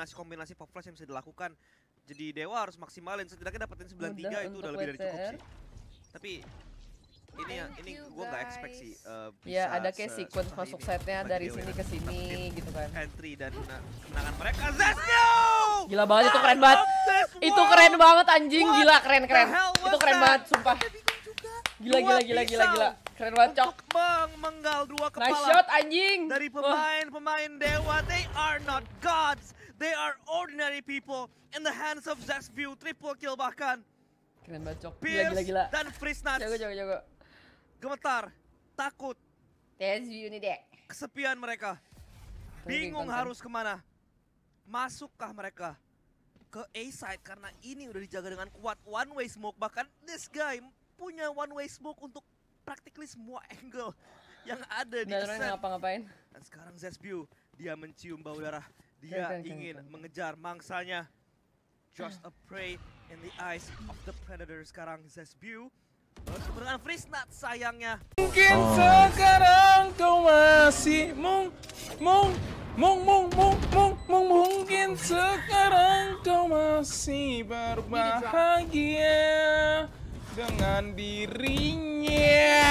kombinasi pop flash yang bisa dilakukan. Jadi Dewa harus maksimalin, setidaknya dapetin 93 itu udah lebih dari cukup sih. Tapi ini gue nggak expect sih. Ya ada kayak sequence masuk setnya dari sini ke sini gitu kan. Entry dan kemenangan mereka. Zesbeew! Gila banget itu, keren banget. Itu keren banget anjing, gila keren. Itu keren banget sumpah. Gila. Keren banget, Cok. Menggal dua kepala. Nice shot anjing. Dari pemain Dewa, they are not gods. They are ordinary people in the hands of Zesbeew. Triple kill bahkan. Keren banget, Cok. Gila. Dan Frisnat. Jago. Gemetar, takut. Zesbeew ini deh. Kesepian mereka. Bingung harus kemana. Masukkah mereka ke A side karena ini udah dijaga dengan kuat one way smoke, bahkan this guy punya one way smoke untuk practically semua angle yang ada di set. Ngapa-ngapain. Dan sekarang Zesbeew, dia mencium bau darah. Dia ingin mengejar mangsanya. Just a prey in the eyes of the predator. Sekarang Zesbeew dengan Frisnat, sayangnya. Mungkin sekarang kau masih mungkin sekarang kau masih berbahagia dengan dirinya,